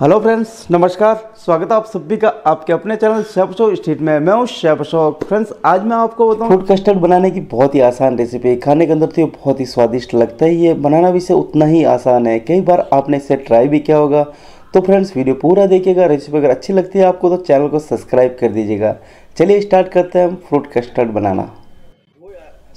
Hello friends, नमस्कार। स्वागत है आप सभी का आपके अपने चैनल शेफ अशोक स्ट्रीट में। मैं हूँ शेफ अशोक। फ्रेंड्स, आज मैं आपको बताऊँ फ्रूट कस्टर्ड बनाने की बहुत ही आसान रेसिपी है। खाने के अंदर तो ये बहुत ही स्वादिष्ट लगता है, ये बनाना भी इसे उतना ही आसान है। कई बार आपने इसे ट्राई भी किया होगा। तो फ्रेंड्स, वीडियो पूरा देखिएगा। रेसिपी अगर अच्छी लगती है आपको तो चैनल को सब्सक्राइब कर दीजिएगा। चलिए स्टार्ट करते हैं हम फ्रूट कस्टर्ड बनाना।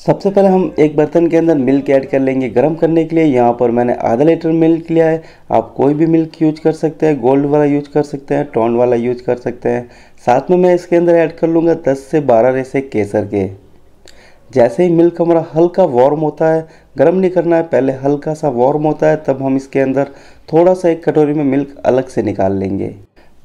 सबसे पहले हम एक बर्तन के अंदर मिल्क ऐड कर लेंगे गर्म करने के लिए। यहाँ पर मैंने आधा लीटर मिल्क लिया है। आप कोई भी मिल्क यूज कर सकते हैं, गोल्ड वाला यूज कर सकते हैं, टॉन वाला यूज कर सकते हैं। साथ में मैं इसके अंदर ऐड कर लूँगा 10 से 12 रेशे केसर के। जैसे ही मिल्क हमारा हल्का वार्म होता है, गर्म नहीं करना है, पहले हल्का सा वार्म होता है, तब हम इसके अंदर थोड़ा सा एक कटोरी में मिल्क अलग से निकाल लेंगे।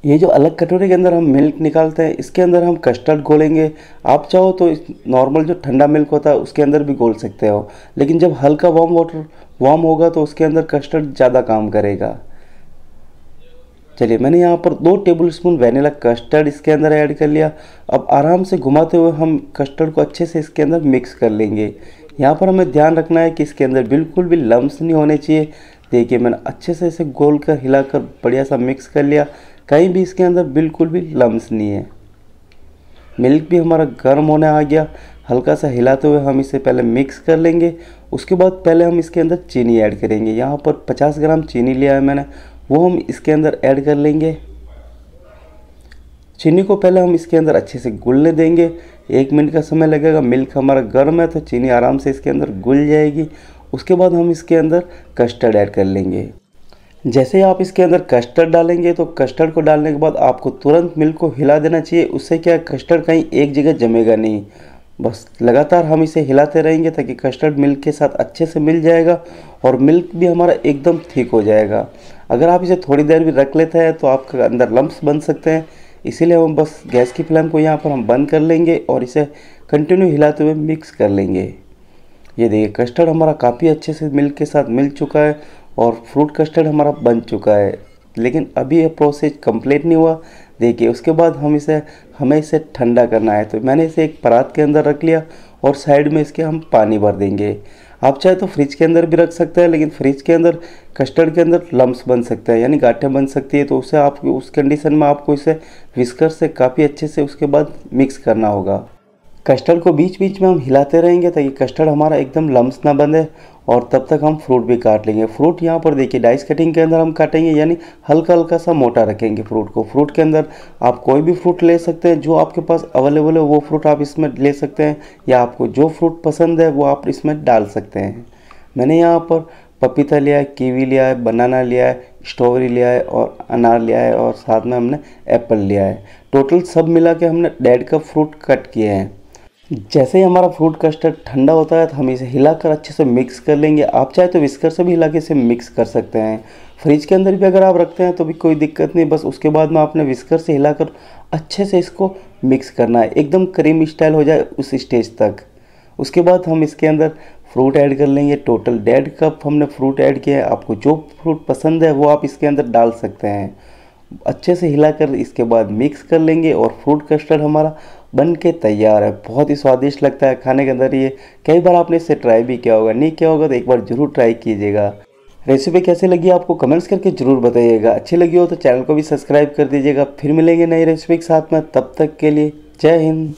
ये जो अलग कटोरी के अंदर हम मिल्क निकालते हैं, इसके अंदर हम कस्टर्ड घोलेंगे। आप चाहो तो नॉर्मल जो ठंडा मिल्क होता है उसके अंदर भी घोल सकते हो, लेकिन जब हल्का वार्म होगा तो उसके अंदर कस्टर्ड ज़्यादा काम करेगा। चलिए, मैंने यहाँ पर 2 टेबलस्पून वैनिला कस्टर्ड इसके अंदर ऐड कर लिया। अब आराम से घुमाते हुए हम कस्टर्ड को अच्छे से इसके अंदर मिक्स कर लेंगे। यहाँ पर हमें ध्यान रखना है कि इसके अंदर बिल्कुल भी लम्स नहीं होने चाहिए। देखिए, मैंने अच्छे से इसे घोल कर हिलाकर बढ़िया सा मिक्स कर लिया। कहीं भी इसके अंदर बिल्कुल भी लम्स नहीं है। मिल्क भी हमारा गर्म होने आ गया। हल्का सा हिलाते हुए हम इसे पहले मिक्स कर लेंगे। उसके बाद पहले हम इसके अंदर चीनी ऐड करेंगे। यहाँ पर 50 ग्राम चीनी लिया है मैंने, वो हम इसके अंदर ऐड कर लेंगे। चीनी को पहले हम इसके अंदर अच्छे से घुलने देंगे। 1 मिनट का समय लगेगा। मिल्क हमारा गर्म है तो चीनी आराम से इसके अंदर घुल जाएगी। उसके बाद हम इसके अंदर कस्टर्ड ऐड कर लेंगे। जैसे ही आप इसके अंदर कस्टर्ड डालेंगे तो कस्टर्ड को डालने के बाद आपको तुरंत मिल्क को हिला देना चाहिए। उससे क्या कस्टर्ड कहीं एक जगह जमेगा नहीं। बस लगातार हम इसे हिलाते रहेंगे ताकि कस्टर्ड मिल्क के साथ अच्छे से मिल जाएगा और मिल्क भी हमारा एकदम ठीक हो जाएगा। अगर आप इसे थोड़ी देर भी रख लेते हैं तो आपके अंदर लम्स बन सकते हैं। इसीलिए हम बस गैस की फ्लेम को यहाँ पर हम बंद कर लेंगे और इसे कंटिन्यू हिलाते हुए मिक्स कर लेंगे। ये देखिए, कस्टर्ड हमारा काफ़ी अच्छे से मिल्क के साथ मिल चुका है और फ्रूट कस्टर्ड हमारा बन चुका है। लेकिन अभी ये प्रोसेस कंप्लीट नहीं हुआ। देखिए, उसके बाद हमें इसे ठंडा करना है। तो मैंने इसे एक परात के अंदर रख लिया और साइड में इसके हम पानी भर देंगे। आप चाहे तो फ्रिज के अंदर भी रख सकते हैं, लेकिन फ्रिज के अंदर कस्टर्ड के अंदर लम्स बन सकता है, यानी गाँठें बन सकती है। तो उसे आप उस कंडीशन में आपको इसे विस्कर से काफ़ी अच्छे से उसके बाद मिक्स करना होगा। कस्टर्ड को बीच बीच में हम हिलाते रहेंगे ताकि कस्टर्ड हमारा एकदम लम्स ना बने। और तब तक हम फ्रूट भी काट लेंगे। फ्रूट यहाँ पर देखिए डाइस कटिंग के अंदर हम काटेंगे, यानी हल्का हल्का सा मोटा रखेंगे फ्रूट को। फ्रूट के अंदर आप कोई भी फ्रूट ले सकते हैं, जो आपके पास अवेलेबल है वो फ्रूट आप इसमें ले सकते हैं, या आपको जो फ्रूट पसंद है वो आप इसमें डाल सकते हैं। मैंने यहाँ पर पपीता लिया है, कीवी लिया है, बनाना लिया है, स्ट्रॉबेरी लिया है और अनार लिया है, और साथ में हमने एप्पल लिया है। टोटल सब मिला के हमने 1.5 कप फ्रूट कट किए हैं। जैसे ही हमारा फ्रूट कस्टर्ड ठंडा होता है तो हम इसे हिलाकर अच्छे से मिक्स कर लेंगे। आप चाहे तो विस्कर से भी हिला के इसे मिक्स कर सकते हैं। फ्रिज के अंदर भी अगर आप रखते हैं तो भी कोई दिक्कत नहीं। बस उसके बाद में आपने विस्कर से हिलाकर अच्छे से इसको मिक्स करना है, एकदम क्रीम स्टाइल हो जाए उस स्टेज तक। उसके बाद हम इसके अंदर फ्रूट ऐड कर लेंगे। टोटल 1.5 कप हमने फ्रूट ऐड किया है। आपको जो फ्रूट पसंद है वो आप इसके अंदर डाल सकते हैं। अच्छे से हिलाकर इसके बाद मिक्स कर लेंगे और फ्रूट कस्टर्ड हमारा बन के तैयार है। बहुत ही स्वादिष्ट लगता है खाने के अंदर। ये कई बार आपने इसे ट्राई भी किया होगा, नहीं किया होगा तो एक बार ज़रूर ट्राई कीजिएगा। रेसिपी कैसी लगी आपको कमेंट्स करके ज़रूर बताइएगा। अच्छी लगी हो तो चैनल को भी सब्सक्राइब कर दीजिएगा। फिर मिलेंगे नई रेसिपी के साथ में, तब तक के लिए जय हिंद।